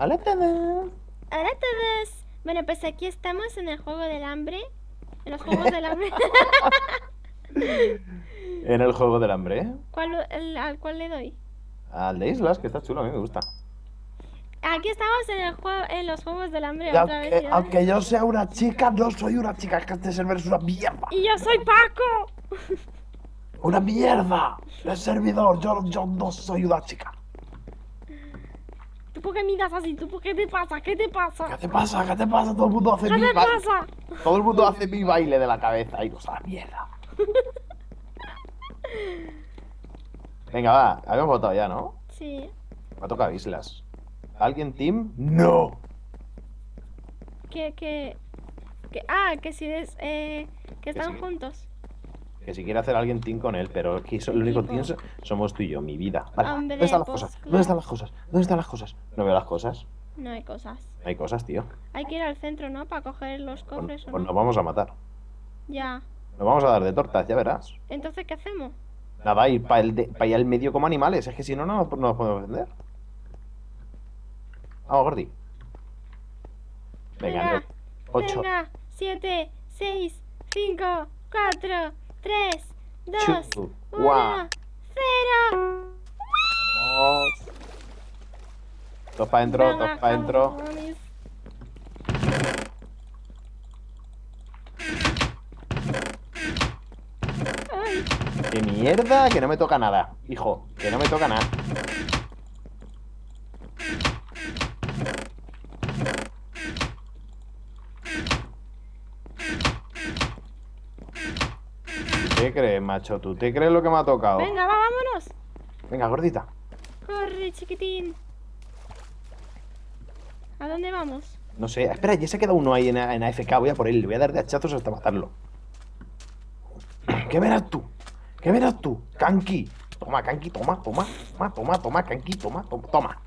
Hola a todos. Hola a todos. Bueno, pues aquí estamos en el juego del hambre. En los juegos del hambre. En el juego del hambre. ¿Al cuál le doy? Al de Islas, que está chulo, a mí me gusta. Aquí estamos en los juegos del hambre otra vez. Aunque yo sea una chica, no soy una chica. Es que este servidor es una mierda. Y yo soy Paco. ¡Una mierda! El servidor, yo no soy una chica. ¿Tú por qué miras así? ¿Tú por qué te pasa? ¿Qué te pasa? ¿Qué te pasa? ¿Qué te pasa? Todo el mundo hace mi baile. Todo el mundo hace mi baile de la cabeza y cosa mierda. Venga, va, habíamos votado ya, ¿no? Sí. Me ha tocado Islas. ¿Alguien team? ¡No! Que si es, que están sí juntos. Que si quiere hacer alguien team con él, pero aquí lo único team somos tú y yo, mi vida. Vale, hombre, ¿dónde están las cosas? Claro. ¿Dónde están las cosas? ¿Dónde están las cosas? No veo las cosas. No hay cosas. No hay cosas, tío. Hay que ir al centro, ¿no? Para coger los cofres. Pues nos vamos a matar. Ya. Nos vamos a dar de tortas, ya verás. Entonces, ¿qué hacemos? Nada, ir para allá al medio como animales. Es que si no, no nos podemos vender. Vamos, Gordi. Venga, 8. 7, 6, 5, 4, 3, 2, 1, 0. Dos para adentro, dos para adentro. ¡Qué mierda! Que no me toca nada, hijo. Que no me toca nada. ¿Qué crees, macho? ¿Tú te crees lo que me ha tocado? Venga, va, vámonos. Venga, gordita. Corre, chiquitín. ¿A dónde vamos? No sé. Espera, ya se ha quedado uno ahí en AFK. Voy a por él. Le voy a dar de hachazos hasta matarlo. ¿Qué verás tú? ¿Qué verás tú? Kanki. Toma, Kanki, toma, toma. Toma, toma, toma, Kanki, toma, toma.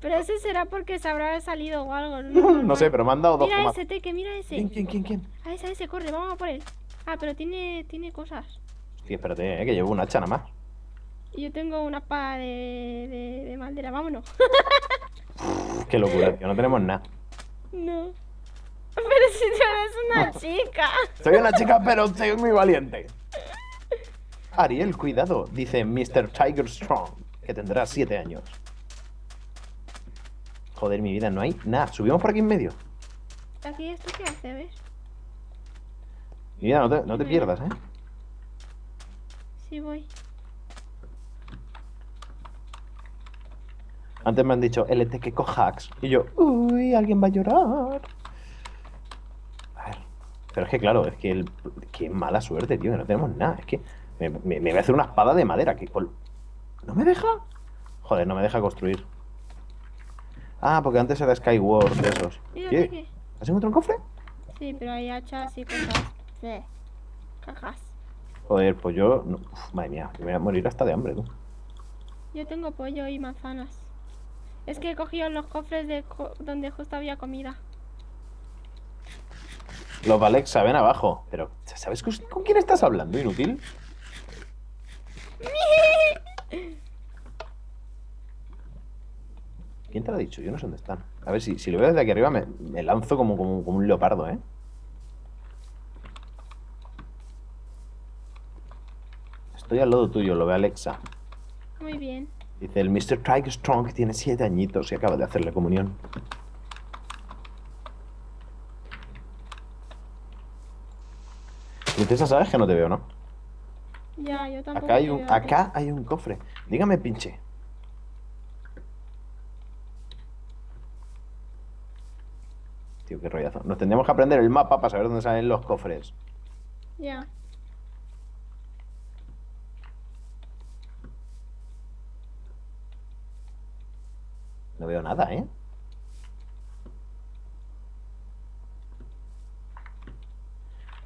Pero ese será porque se habrá salido o algo. No, no sé, pero me han dado dos. Mira ese, Teque, mira ese. ¿Quién? A ese, corre, vamos a por él. Ah, pero tiene cosas. Sí, espérate, que llevo una hacha nada más. Yo tengo una espada de madera, vámonos. Qué locura, tío, no tenemos nada. No. Pero si tú eres una chica. Soy una chica, pero soy muy valiente. Ariel, cuidado, dice Mr. Tiger Strong, que tendrá 7 años. Joder, mi vida, no hay nada. Subimos por aquí en medio. ¿Aquí esto qué hace? ¿Ves? Mira, no te pierdas, ¿eh? Sí, voy. Antes me han dicho, LT que cojax. Y yo, uy, alguien va a llorar. A ver. Pero es que, claro, es que qué mala suerte, tío, que no tenemos nada. Es que me voy a hacer una espada de madera. Que ¿no me deja? Joder, no me deja construir. Ah, porque antes era Skyward de esos. ¿Qué? ¿Has encontrado un cofre? Sí, pero hay hachas y cosas. Cajas. Joder, pues yo... No. Uf, madre mía, me voy a morir hasta de hambre, tú. Yo tengo pollo y manzanas. Es que he cogido los cofres de donde justo había comida. Los Alexa, ven abajo. Pero, ¿sabes con quién estás hablando, inútil? ¿Quién te lo ha dicho? Yo no sé dónde están. A ver, si lo veo desde aquí arriba me lanzo como un leopardo, ¿eh? Estoy al lado tuyo, lo ve Alexa. Muy bien. Dice el Mr. Tiger Strong, que tiene 7 añitos y acaba de hacer la comunión. Princesa, sabes que no te veo, ¿no? Ya, yo tampoco. Acá hay un cofre. Dígame, pinche. Tío, qué rollazo. Nos tendríamos que aprender el mapa para saber dónde salen los cofres. Ya. No veo nada, ¿eh?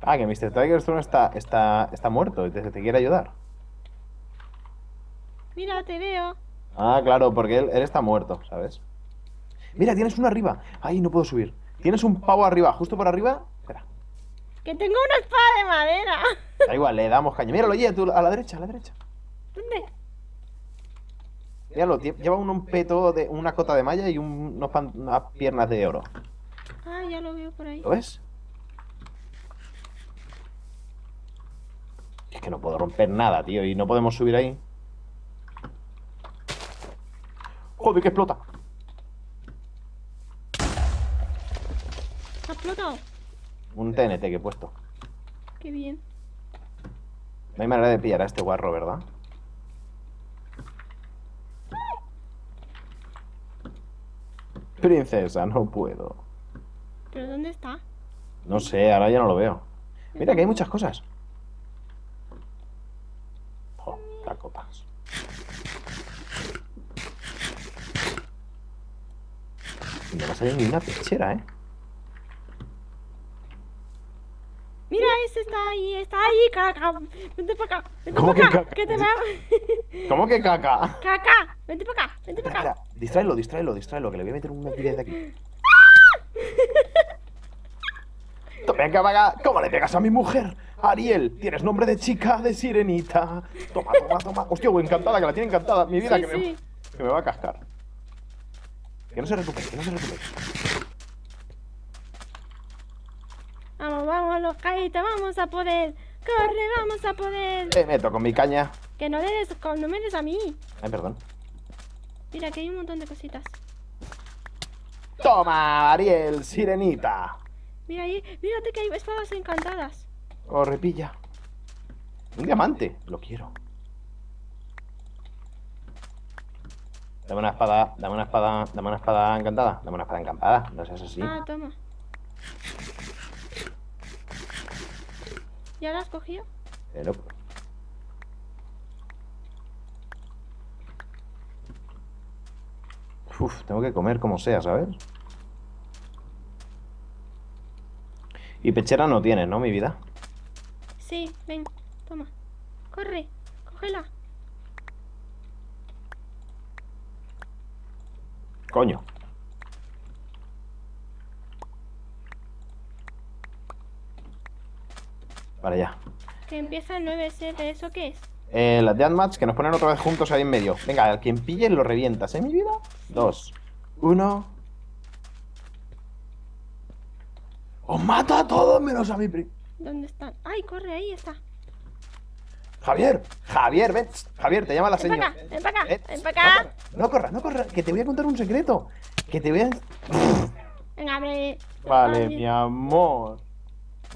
Ah, que Mr. Tigerstrom está muerto y te quiere ayudar. Mira, te veo. Ah, claro, porque él está muerto, ¿sabes? Mira, tienes uno arriba. Ay, no puedo subir. Tienes un pavo arriba, justo por arriba. Espera. Que tengo una espada de madera. Da igual, le damos caña. Míralo, oye, tú a la derecha, a la derecha. ¿Dónde? Míralo, lleva un peto, de una cota de malla y unas piernas de oro. Ah, ya lo veo por ahí. ¿Lo ves? Es que no puedo romper nada, tío, y no podemos subir ahí. ¡Joder, que explota! ¿Ha explotado? Un TNT que he puesto. Qué bien. No hay manera de pillar a este guarro, ¿verdad? Princesa, no puedo. ¿Pero dónde está? No sé, ahora ya no lo veo. Mira que hay muchas cosas. Oh, tacopas. No va a salir ni una pechera, ¿eh? Mira, ese está ahí, caca. Vente para acá, vente para acá. ¿Qué te va? ¿Cómo que caca? Caca, vente para acá, vente para acá. Distráelo, distráelo, distráelo, que le voy a meter una pila de aquí. Venga, vaga, ¿cómo le pegas a mi mujer? Ariel, tienes nombre de chica, de sirenita. Toma, toma, toma. Hostia, encantada, que la tiene encantada. Mi vida, sí, que me va a cascar. Que no se recupere, que no se recupere. Vamos, vamos, los caitas, vamos a poder. Corre, vamos a poder. Te meto con mi caña. Que no, no me des a mí. Ay, perdón. Mira, que hay un montón de cositas. Toma, Ariel, sirenita. Mira ahí, mírate que hay espadas encantadas. Corre, pilla. Un diamante, lo quiero. Dame una espada, dame una espada, dame una espada encantada. Dame una espada encantada, no seas así. Ah, toma. ¿Ya la has cogido? Pero... Uf, tengo que comer como sea, ¿sabes? Y pechera no tienes, ¿no, mi vida? Sí, ven, toma. Corre, cógela. Coño. Vale, ya. Que empieza el 9-7, ¿eso qué es? Las Dead Match que nos ponen otra vez juntos ahí en medio. Venga, al quien pille lo revientas, ¿eh, mi vida? 2, 1. ¡Os mata a todos menos a mi primo! ¿Dónde están? ¡Ay, corre! Ahí está. ¡Javier! ¡Javier, ven! ¡Javier, te llama la señora! ¡Ven para acá! ¡Ven para acá! ¡No corras, no corras! ¡Que te voy a contar un secreto! ¡Que te voy a... Venga, abre... Vale, mi amor.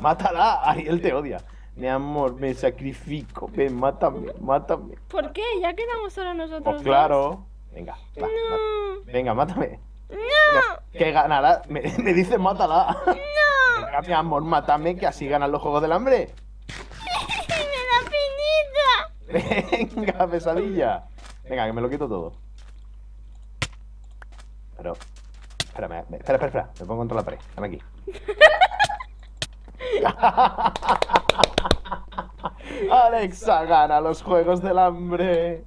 ¡Mátala! Ariel te odia. Mi amor, me sacrifico. Ven, mátame, mátame. ¿Por qué? Ya quedamos solo nosotros. Pues claro. Dos. Venga, va, no. Venga, mátame. ¡No! Que ganará. Me dice mátala. ¡No! Venga, mi amor, mátame, que así ganan los Juegos del Hambre. ¡Me da penita! Venga, pesadilla. Venga, que me lo quito todo. Pero... Espérame, espera, espera, espera. Me pongo contra la pared. Dame aquí. Alexa gana los Juegos del Hambre.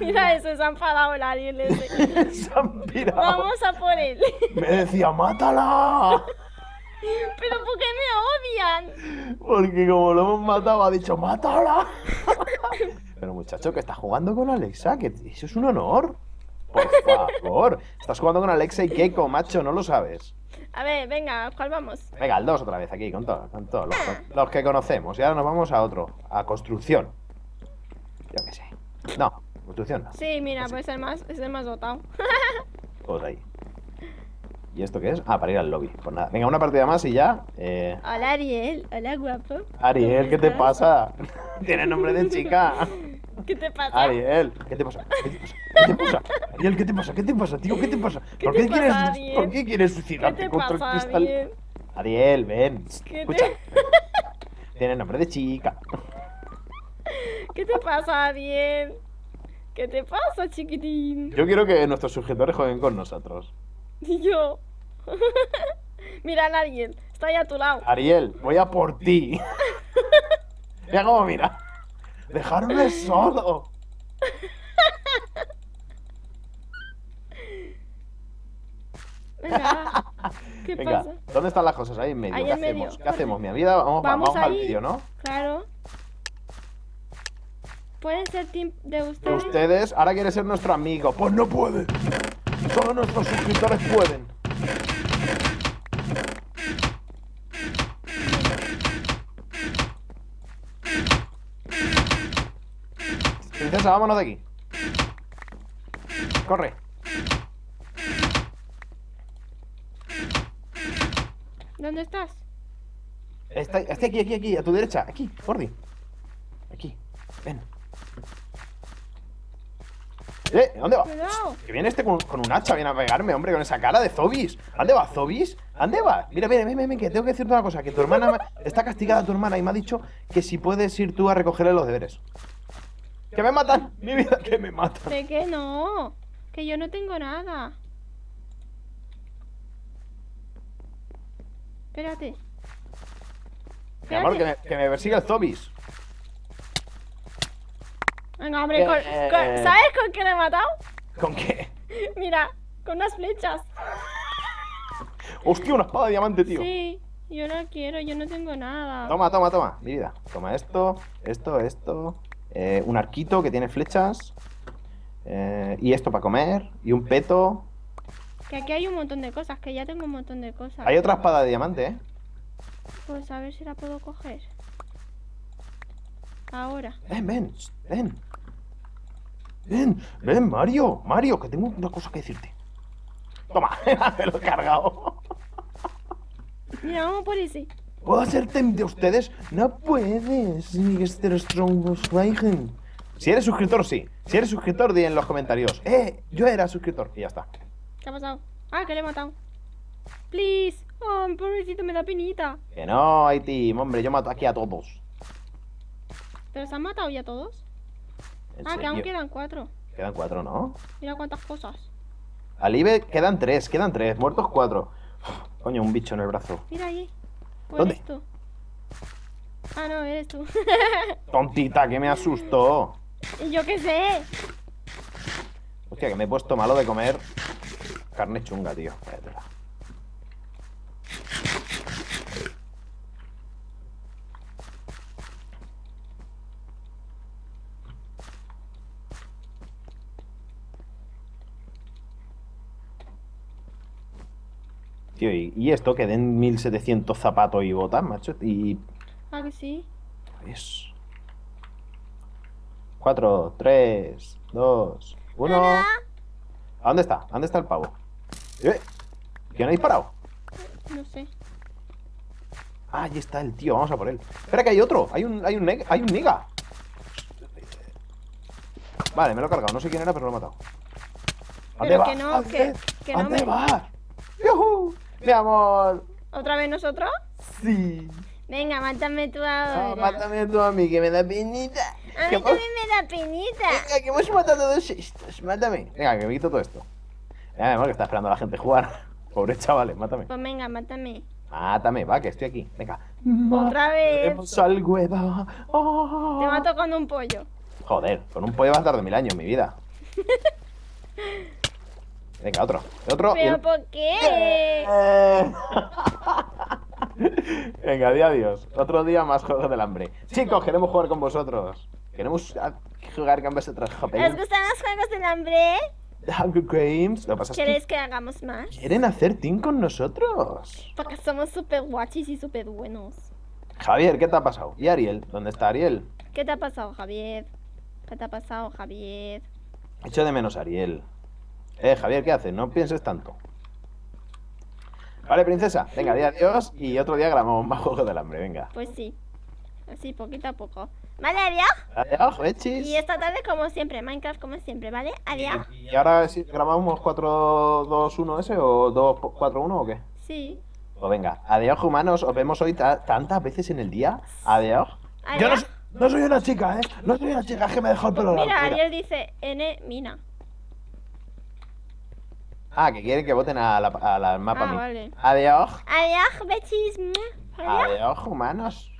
Mira eso, se ha enfadado el Ariel ese. Se han pirado. Vamos a por él. Me decía, mátala. Pero ¿por qué me odian? Porque como lo hemos matado, ha dicho, mátala. Pero muchacho, que estás jugando con Alexa, que eso es un honor. Por favor, estás jugando con Alexa y Keiko, macho, no lo sabes. A ver, venga, ¿cuál vamos? Venga, el 2 otra vez aquí, con todos los que conocemos. Y ahora nos vamos a otro, a construcción. Yo qué sé. No, construcción no. Sí, mira, así. Pues es el más dotado. Pues ahí. ¿Y esto qué es? Ah, para ir al lobby. Pues nada, venga, una partida más y ya. Hola, Ariel. Hola, guapo. Ariel, ¿qué te pasa? Tienes nombre de chica. ¿Qué te pasa? Ariel, ¿qué te pasa? ¿Qué te pasa? ¿Qué te pasa? Ariel, ¿qué te pasa? ¿Qué te pasa, tío? ¿Qué te pasa? ¿Por qué quieres suicidarte contra el cristal? Ariel, ven. Escucha. Tienes nombre de chica. ¿Qué te pasa, Ariel? ¿Qué te pasa, chiquitín? Yo quiero que nuestros sujetores jueguen con nosotros. Y yo. Mira, Ariel, está ahí a tu lado. Ariel, voy a por ti. Mira cómo mira. ¡Dejarme solo! Venga, ¿qué pasa? ¿Dónde están las cosas? Ahí en medio. ¿Qué hacemos? ¿Qué hacemos, mi vida? Vamos al vídeo, ¿no? Claro. ¿Puede ser team de ustedes? Ustedes, ahora quiere ser nuestro amigo. Pues no puede. Solo nuestros suscriptores pueden. Princesa, vámonos de aquí. Corre. ¿Dónde estás? Está aquí, aquí, a tu derecha. Aquí, Jordi. Aquí, ven. ¿Dónde va? Cuidado. Que viene este con un hacha, viene a pegarme, hombre, con esa cara de Zobis. ¿Dónde va, Zobis? ¿Dónde va? Mira, mira, que tengo que decirte una cosa. Que tu hermana está castigada, tu hermana, y me ha dicho que si puedes ir tú a recogerle los deberes. ¡Que me matan! ¡Mi vida, que me matan! ¿De qué no? Que yo no tengo nada. Espérate. Mi amor, que me persigue el Zobis. Venga, hombre, ¿sabes con qué le he matado? ¿Con qué? Mira, con unas flechas. Hostia, una espada de diamante, tío. Sí, yo no quiero, yo no tengo nada. Toma, toma, mi vida. Toma esto, esto. Un arquito que tiene flechas. Y esto para comer. Y un peto. Que aquí hay un montón de cosas, que ya tengo un montón de cosas. Hay otra espada de diamante, ¿eh? Pues a ver si la puedo coger. Ahora. Ven, Mario. Mario, que tengo una cosa que decirte. Toma, me lo he cargado. Mira, vamos por ese. ¿Puedo hacer team de ustedes? No puedes, Mr. Strong. Si eres suscriptor, sí. Si eres suscriptor, di en los comentarios. Yo era suscriptor. Y ya está. ¿Qué ha pasado? Ah, que le he matado. Please. Oh, pobrecito, me da pinita. Que no, hay team, hombre. Yo mato aquí a todos. ¿Pero se han matado ya todos? Ah, que aún quedan 4. Quedan 4, ¿no? Mira cuántas cosas. Al IBE quedan 3, muertos 4. Coño, un bicho en el brazo. Mira allí. ¿Dónde? ¿Eres tú? Ah, no, eres tú. Tontita, que me asustó. Yo qué sé. Hostia, que me he puesto malo de comer carne chunga, tío. Váyatela. Y esto, que den 1700 zapatos y botas, macho. Y... ah, que sí. Pues... 4, 3, 2, 1. ¿A dónde está? ¿Dónde está el pavo? ¿Quién ha disparado? No sé. Ah, ahí está el tío, vamos a por él. Espera, que hay otro. Hay un nigga. Vale, me lo he cargado. No sé quién era, pero lo he matado. ¿Dónde va? ¿Dónde va? ¡Yuhu! Mi amor. ¿Otra vez nosotros? Sí. Venga, mátame tú ahora. No, mátame tú a mí, que me da penita. A mí también me da penita. Venga, que hemos matado a 2 estos. Mátame. Venga, que me quito todo esto. Venga, amor, que está esperando a la gente jugar. Pobre chavales, mátame. Pues venga, mátame. Mátame, va, que estoy aquí. Venga. Otra vez. Al huevo. Oh. Te mato con un pollo. Joder, con un pollo vas a tardar 1000 años, mi vida. Venga, otro. ¿Pero por qué? Venga, di adiós. Otro día más Juegos del Hambre. Chicos, queremos jugar con vosotros. Queremos jugar con vosotros. ¿Os gustan los Juegos del Hambre? Hunger Games. ¿Lo pasas? ¿Queréis que hagamos más? ¿Quieren hacer team con nosotros? Porque somos súper guachis y súper buenos. Javier, ¿qué te ha pasado? ¿Y Ariel? ¿Dónde está Ariel? ¿Qué te ha pasado, Javier? Echo de menos a Ariel. Javier, ¿qué haces? No pienses tanto. Vale, princesa, venga, di adiós y otro día grabamos más Juegos del Hambre, venga. Pues sí, así poquito a poco. Vale, adiós. Adiós, bechis. Y esta tarde, como siempre, Minecraft como siempre, ¿vale? Adiós. ¿Y ahora si grabamos 4-2-1 ese o 2-4-1 o qué? Sí. Pues venga, adiós, humanos, os vemos hoy tantas veces en el día. Adiós. Adiós. Yo no soy una chica, ¿eh? No soy una chica, es que me dejó el pelo largo. Mira, Ariel dice N mina. Ah, que quieren que voten a la mapa. Ah, vale. Adiós. Adiós, bechis. Adiós, humanos.